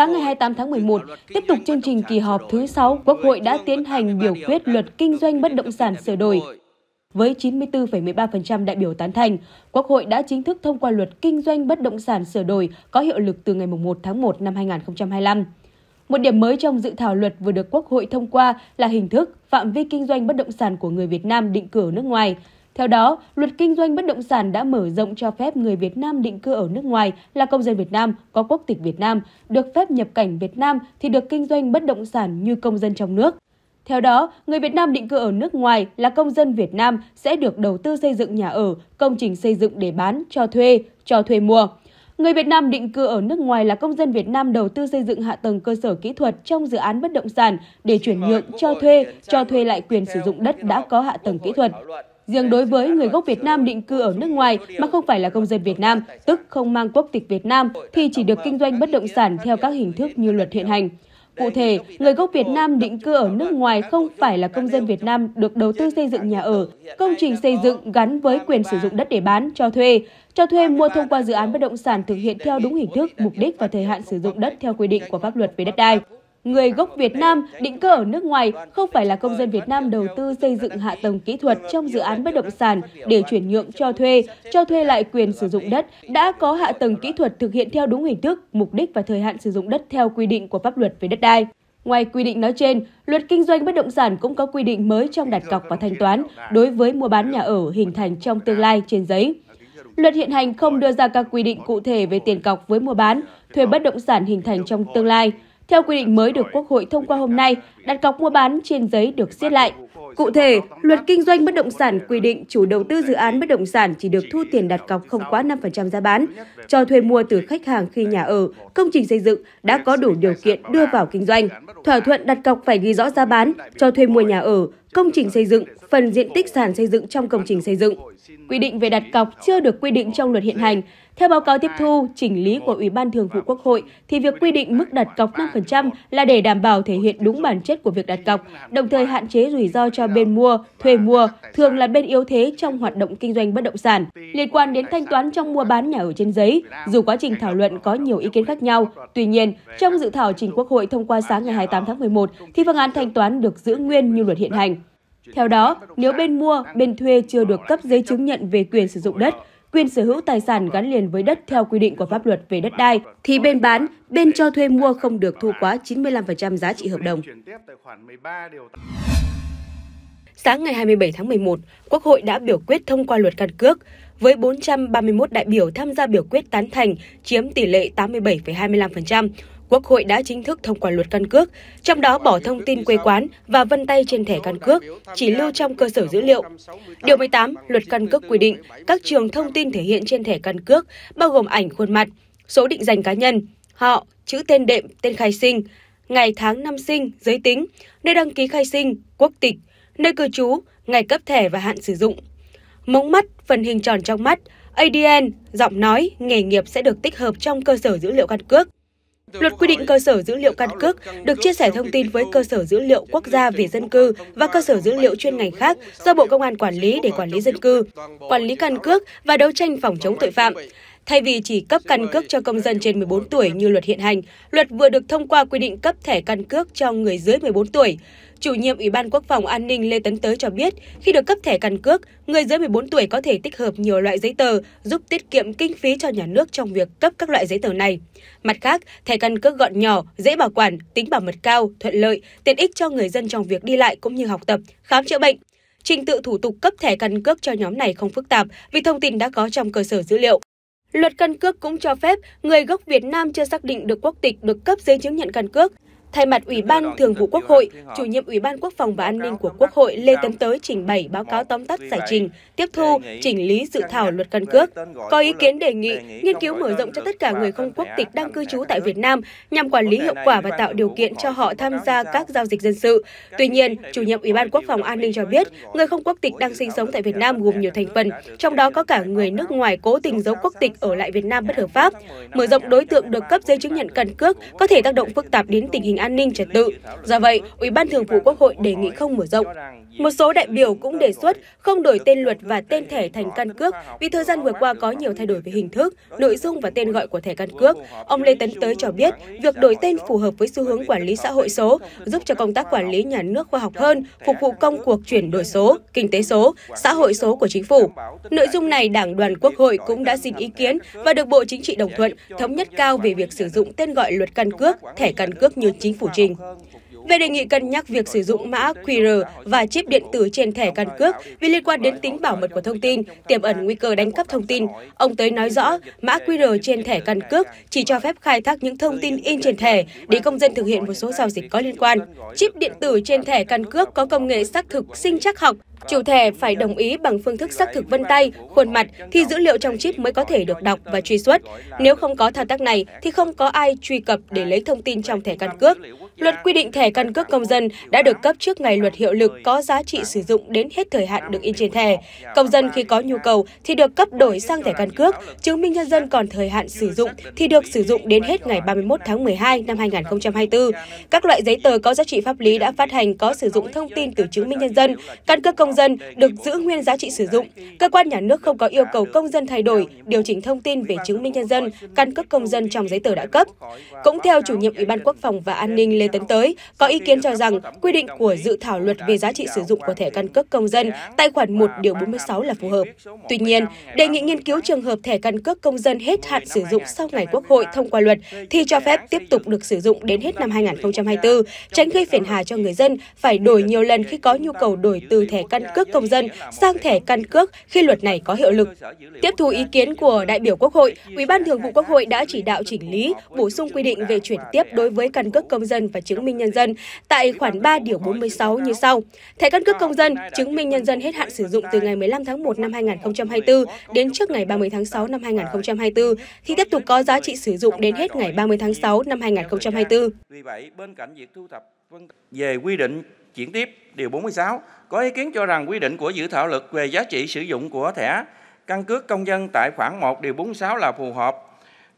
Sáng ngày 28 tháng 11, tiếp tục chương trình kỳ họp thứ 6, Quốc hội đã tiến hành biểu quyết luật kinh doanh bất động sản sửa đổi. Với 94,13% đại biểu tán thành, Quốc hội đã chính thức thông qua luật kinh doanh bất động sản sửa đổi có hiệu lực từ ngày 1 tháng 1 năm 2025. Một điểm mới trong dự thảo luật vừa được Quốc hội thông qua là hình thức, phạm vi kinh doanh bất động sản của người Việt Nam định cư ở nước ngoài. Theo đó, luật kinh doanh bất động sản đã mở rộng cho phép người Việt Nam định cư ở nước ngoài là công dân Việt Nam, có quốc tịch Việt Nam, được phép nhập cảnh Việt Nam thì được kinh doanh bất động sản như công dân trong nước. Theo đó, người Việt Nam định cư ở nước ngoài là công dân Việt Nam sẽ được đầu tư xây dựng nhà ở, công trình xây dựng để bán, cho thuê mua. Người Việt Nam định cư ở nước ngoài là công dân Việt Nam đầu tư xây dựng hạ tầng cơ sở kỹ thuật trong dự án bất động sản để chuyển nhượng, cho thuê lại quyền sử dụng đất đã có hạ tầng kỹ thuật. Riêng đối với người gốc Việt Nam định cư ở nước ngoài mà không phải là công dân Việt Nam, tức không mang quốc tịch Việt Nam, thì chỉ được kinh doanh bất động sản theo các hình thức như luật hiện hành. Cụ thể, người gốc Việt Nam định cư ở nước ngoài không phải là công dân Việt Nam được đầu tư xây dựng nhà ở, công trình xây dựng gắn với quyền sử dụng đất để bán, cho thuê mua thông qua dự án bất động sản thực hiện theo đúng hình thức, mục đích và thời hạn sử dụng đất theo quy định của pháp luật về đất đai. Người gốc Việt Nam định cư ở nước ngoài không phải là công dân Việt Nam đầu tư xây dựng hạ tầng kỹ thuật trong dự án bất động sản để chuyển nhượng cho thuê lại quyền sử dụng đất đã có hạ tầng kỹ thuật thực hiện theo đúng hình thức, mục đích và thời hạn sử dụng đất theo quy định của pháp luật về đất đai. Ngoài quy định nói trên, luật kinh doanh bất động sản cũng có quy định mới trong đặt cọc và thanh toán đối với mua bán nhà ở hình thành trong tương lai trên giấy. Luật hiện hành không đưa ra các quy định cụ thể về tiền cọc với mua bán, thuê bất động sản hình thành trong tương lai. Theo quy định mới được Quốc hội thông qua hôm nay, đặt cọc mua bán trên giấy được siết lại. Cụ thể, luật kinh doanh bất động sản quy định chủ đầu tư dự án bất động sản chỉ được thu tiền đặt cọc không quá 5% giá bán, cho thuê mua từ khách hàng khi nhà ở, công trình xây dựng đã có đủ điều kiện đưa vào kinh doanh. Thỏa thuận đặt cọc phải ghi rõ giá bán, cho thuê mua nhà ở, công trình xây dựng, phần diện tích sàn xây dựng trong công trình xây dựng. Quy định về đặt cọc chưa được quy định trong luật hiện hành. Theo báo cáo tiếp thu, chỉnh lý của Ủy ban Thường vụ Quốc hội thì việc quy định mức đặt cọc 5% là để đảm bảo thể hiện đúng bản chất của việc đặt cọc, đồng thời hạn chế rủi ro cho bên mua, thuê mua, thường là bên yếu thế trong hoạt động kinh doanh bất động sản. Liên quan đến thanh toán trong mua bán nhà ở trên giấy, dù quá trình thảo luận có nhiều ý kiến khác nhau, tuy nhiên, trong dự thảo trình Quốc hội thông qua sáng ngày 28 tháng 11 thì phương án thanh toán được giữ nguyên như luật hiện hành. Theo đó, nếu bên mua, bên thuê chưa được cấp giấy chứng nhận về quyền sử dụng đất, quyền sở hữu tài sản gắn liền với đất theo quy định của pháp luật về đất đai, thì bên bán, bên cho thuê mua không được thu quá 95% giá trị hợp đồng. Sáng ngày 27 tháng 11, Quốc hội đã biểu quyết thông qua luật căn cước, với 431 đại biểu tham gia biểu quyết tán thành, chiếm tỷ lệ 87,25%. Quốc hội đã chính thức thông qua luật căn cước, trong đó bỏ thông tin quê quán và vân tay trên thẻ căn cước, chỉ lưu trong cơ sở dữ liệu. Điều 18, luật căn cước quy định, các trường thông tin thể hiện trên thẻ căn cước, bao gồm ảnh khuôn mặt, số định danh cá nhân, họ, chữ tên đệm, tên khai sinh, ngày tháng năm sinh, giới tính, nơi đăng ký khai sinh, quốc tịch, nơi cư trú, ngày cấp thẻ và hạn sử dụng. Mống mắt, phần hình tròn trong mắt, ADN, giọng nói, nghề nghiệp sẽ được tích hợp trong cơ sở dữ liệu căn cước. Luật quy định cơ sở dữ liệu căn cước được chia sẻ thông tin với cơ sở dữ liệu quốc gia về dân cư và cơ sở dữ liệu chuyên ngành khác do Bộ Công an quản lý để quản lý dân cư, quản lý căn cước và đấu tranh phòng chống tội phạm. Thay vì chỉ cấp căn cước cho công dân trên 14 tuổi như luật hiện hành, luật vừa được thông qua quy định cấp thẻ căn cước cho người dưới 14 tuổi. Chủ nhiệm Ủy ban Quốc phòng An ninh Lê Tấn Tới cho biết, khi được cấp thẻ căn cước, người dưới 14 tuổi có thể tích hợp nhiều loại giấy tờ, giúp tiết kiệm kinh phí cho nhà nước trong việc cấp các loại giấy tờ này. Mặt khác, thẻ căn cước gọn nhỏ, dễ bảo quản, tính bảo mật cao, thuận lợi, tiện ích cho người dân trong việc đi lại cũng như học tập, khám chữa bệnh. Trình tự thủ tục cấp thẻ căn cước cho nhóm này không phức tạp vì thông tin đã có trong cơ sở dữ liệu. Luật căn cước cũng cho phép người gốc Việt Nam chưa xác định được quốc tịch được cấp giấy chứng nhận căn cước. Thay mặt Ủy ban Thường vụ Quốc hội, Chủ nhiệm Ủy ban Quốc phòng và An ninh của Quốc hội Lê Tấn Tới trình bày báo cáo tóm tắt giải trình, tiếp thu, chỉnh lý dự thảo luật căn cước. Có ý kiến đề nghị nghiên cứu mở rộng cho tất cả người không quốc tịch đang cư trú tại Việt Nam nhằm quản lý hiệu quả và tạo điều kiện cho họ tham gia các giao dịch dân sự. Tuy nhiên, Chủ nhiệm Ủy ban Quốc phòng An ninh cho biết, người không quốc tịch đang sinh sống tại Việt Nam gồm nhiều thành phần, trong đó có cả người nước ngoài cố tình giấu quốc tịch ở lại Việt Nam bất hợp pháp. Mở rộng đối tượng được cấp giấy chứng nhận căn cước có thể tác động phức tạp đến tình hình an ninh trật tự. Do vậy, Ủy ban Thường vụ Quốc hội đề nghị không mở rộng. Một số đại biểu cũng đề xuất không đổi tên luật và tên thẻ thành căn cước vì thời gian vừa qua có nhiều thay đổi về hình thức, nội dung và tên gọi của thẻ căn cước. Ông Lê Tấn Tới cho biết, việc đổi tên phù hợp với xu hướng quản lý xã hội số, giúp cho công tác quản lý nhà nước khoa học hơn, phục vụ công cuộc chuyển đổi số, kinh tế số, xã hội số của chính phủ. Nội dung này, Đảng đoàn Quốc hội cũng đã xin ý kiến và được Bộ Chính trị đồng thuận, thống nhất cao về việc sử dụng tên gọi luật căn cước, thẻ căn cước như chính phủ trình. Về đề nghị cân nhắc việc sử dụng mã QR và chip điện tử trên thẻ căn cước vì liên quan đến tính bảo mật của thông tin, tiềm ẩn nguy cơ đánh cắp thông tin, ông Tới nói rõ mã QR trên thẻ căn cước chỉ cho phép khai thác những thông tin in trên thẻ để công dân thực hiện một số giao dịch có liên quan. Chip điện tử trên thẻ căn cước có công nghệ xác thực sinh trắc học. Chủ thẻ phải đồng ý bằng phương thức xác thực vân tay, khuôn mặt thì dữ liệu trong chip mới có thể được đọc và truy xuất. Nếu không có thao tác này thì không có ai truy cập để lấy thông tin trong thẻ căn cước. Luật quy định thẻ căn cước công dân đã được cấp trước ngày luật hiệu lực có giá trị sử dụng đến hết thời hạn được in trên thẻ. Công dân khi có nhu cầu thì được cấp đổi sang thẻ căn cước, chứng minh nhân dân còn thời hạn sử dụng thì được sử dụng đến hết ngày 31 tháng 12 năm 2024. Các loại giấy tờ có giá trị pháp lý đã phát hành có sử dụng thông tin từ chứng minh nhân dân, căn cước công dân được giữ nguyên giá trị sử dụng. Cơ quan nhà nước không có yêu cầu công dân thay đổi, điều chỉnh thông tin về chứng minh nhân dân, căn cước công dân trong giấy tờ đã cấp. Cũng theo chủ nhiệm Ủy ban Quốc phòng và An ninh Lê Tấn Tới, có ý kiến cho rằng quy định của dự thảo luật về giá trị sử dụng của thẻ căn cước công dân tại khoản 1 điều 46 là phù hợp. Tuy nhiên, đề nghị nghiên cứu trường hợp thẻ căn cước công dân hết hạn sử dụng sau ngày Quốc hội thông qua luật thì cho phép tiếp tục được sử dụng đến hết năm 2024, tránh gây phiền hà cho người dân phải đổi nhiều lần khi có nhu cầu đổi từ thẻ căn cước công dân sang thẻ căn cước khi luật này có hiệu lực. Tiếp thu ý kiến của đại biểu Quốc hội, Ủy ban Thường vụ Quốc hội đã chỉ đạo chỉnh lý, bổ sung quy định về chuyển tiếp đối với căn cước công dân và chứng minh nhân dân tại khoản 3 điều 46 như sau. Thẻ căn cước công dân, chứng minh nhân dân hết hạn sử dụng từ ngày 15 tháng 1 năm 2024 đến trước ngày 30 tháng 6 năm 2024 thì tiếp tục có giá trị sử dụng đến hết ngày 30 tháng 6 năm 2024. Vì vậy, bên cạnh việc thu thập về quy định chuyển tiếp điều 46, có ý kiến cho rằng quy định của dự thảo luật về giá trị sử dụng của thẻ căn cước công dân tại khoản 1 điều 46 là phù hợp.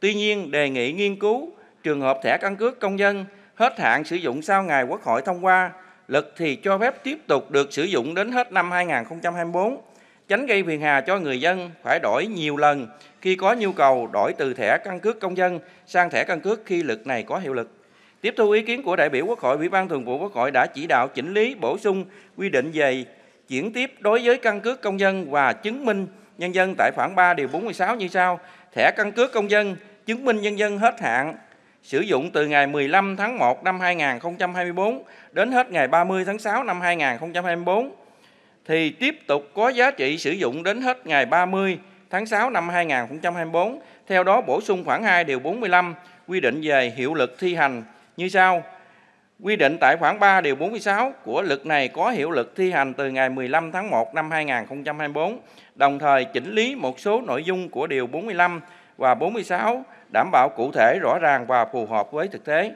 Tuy nhiên, đề nghị nghiên cứu trường hợp thẻ căn cước công dân hết hạn sử dụng sau ngày Quốc hội thông qua luật thì cho phép tiếp tục được sử dụng đến hết năm 2024, tránh gây phiền hà cho người dân phải đổi nhiều lần khi có nhu cầu đổi từ thẻ căn cước công dân sang thẻ căn cước khi luật này có hiệu lực. Tiếp thu ý kiến của đại biểu Quốc hội, Ủy ban Thường vụ Quốc hội đã chỉ đạo chỉnh lý, bổ sung quy định về chuyển tiếp đối với căn cước công dân và chứng minh nhân dân tại khoản 3 điều 46 như sau. Thẻ căn cước công dân, chứng minh nhân dân hết hạn sử dụng từ ngày 15 tháng 1 năm 2024 đến hết ngày 30 tháng 6 năm 2024 thì tiếp tục có giá trị sử dụng đến hết ngày 30 tháng 6 năm 2024. Theo đó bổ sung khoản 2 điều 45 quy định về hiệu lực thi hành như sau. Quy định tại khoản 3 điều 46 của luật này có hiệu lực thi hành từ ngày 15 tháng 1 năm 2024, đồng thời chỉnh lý một số nội dung của điều 45 và 46 đảm bảo cụ thể, rõ ràng và phù hợp với thực tế.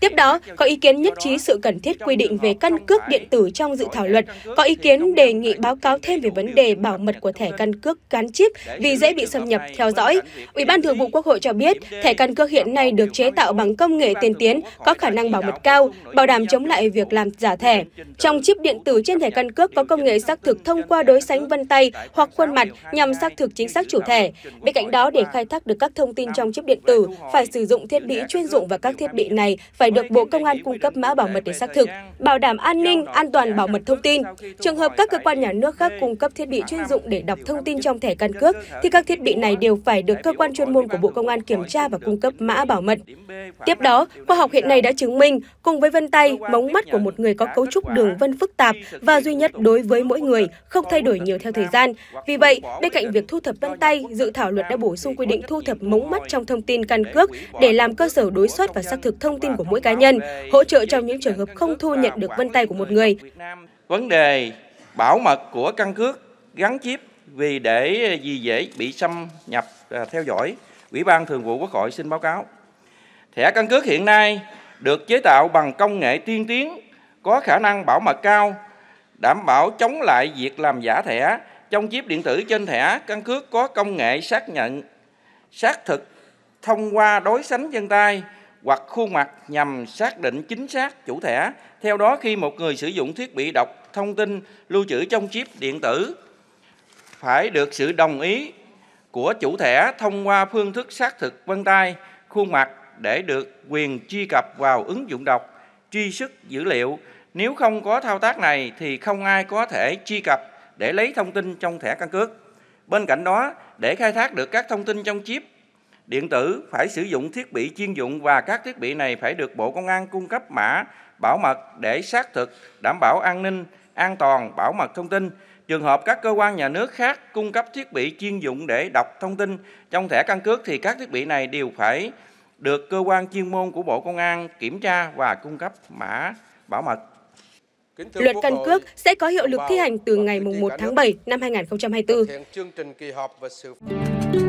Tiếp đó, có ý kiến nhất trí sự cần thiết quy định về căn cước điện tử trong dự thảo luật, có ý kiến đề nghị báo cáo thêm về vấn đề bảo mật của thẻ căn cước gắn chip vì dễ bị xâm nhập, theo dõi. Ủy ban Thường vụ Quốc hội cho biết, thẻ căn cước hiện nay được chế tạo bằng công nghệ tiên tiến, có khả năng bảo mật cao, bảo đảm chống lại việc làm giả thẻ. Trong chip điện tử trên thẻ căn cước có công nghệ xác thực thông qua đối sánh vân tay hoặc khuôn mặt nhằm xác thực chính xác chủ thẻ. Bên cạnh đó, để khai thác được các thông tin trong chip điện tử, phải sử dụng thiết bị chuyên dụng và các thiết bị này phải được Bộ Công an cung cấp mã bảo mật để xác thực, bảo đảm an ninh, an toàn bảo mật thông tin. Trường hợp các cơ quan nhà nước khác cung cấp thiết bị chuyên dụng để đọc thông tin trong thẻ căn cước, thì các thiết bị này đều phải được cơ quan chuyên môn của Bộ Công an kiểm tra và cung cấp mã bảo mật. Tiếp đó, khoa học hiện nay đã chứng minh, cùng với vân tay, mống mắt của một người có cấu trúc đường vân phức tạp và duy nhất đối với mỗi người, không thay đổi nhiều theo thời gian. Vì vậy, bên cạnh việc thu thập vân tay, dự thảo luật đã bổ sung quy định thu thập mống mắt trong thông tin căn cước để làm cơ sở đối soát và xác thực thông tin của mỗi cá nhân, hỗ trợ trong những trường hợp không thu nhận được vân tay của một người. Vấn đề bảo mật của căn cước gắn chip vì dễ bị xâm nhập theo dõi, Ủy ban Thường vụ Quốc hội xin báo cáo. Thẻ căn cước hiện nay được chế tạo bằng công nghệ tiên tiến, có khả năng bảo mật cao, đảm bảo chống lại việc làm giả thẻ. Trong chip điện tử trên thẻ căn cước có công nghệ xác thực thông qua đối sánh vân tay hoặc khuôn mặt nhằm xác định chính xác chủ thẻ. Theo đó, khi một người sử dụng thiết bị đọc thông tin lưu trữ trong chip điện tử, phải được sự đồng ý của chủ thẻ thông qua phương thức xác thực vân tay, khuôn mặt để được quyền truy cập vào ứng dụng đọc, truy xuất dữ liệu. Nếu không có thao tác này thì không ai có thể truy cập để lấy thông tin trong thẻ căn cước. Bên cạnh đó, để khai thác được các thông tin trong chip điện tử, phải sử dụng thiết bị chuyên dụng và các thiết bị này phải được Bộ Công an cung cấp mã bảo mật để xác thực, đảm bảo an ninh, an toàn, bảo mật thông tin. Trường hợp các cơ quan nhà nước khác cung cấp thiết bị chuyên dụng để đọc thông tin trong thẻ căn cước thì các thiết bị này đều phải được cơ quan chuyên môn của Bộ Công an kiểm tra và cung cấp mã bảo mật. Luật căn cước sẽ có hiệu lực thi hành từ ngày 1 tháng 7 năm 2024.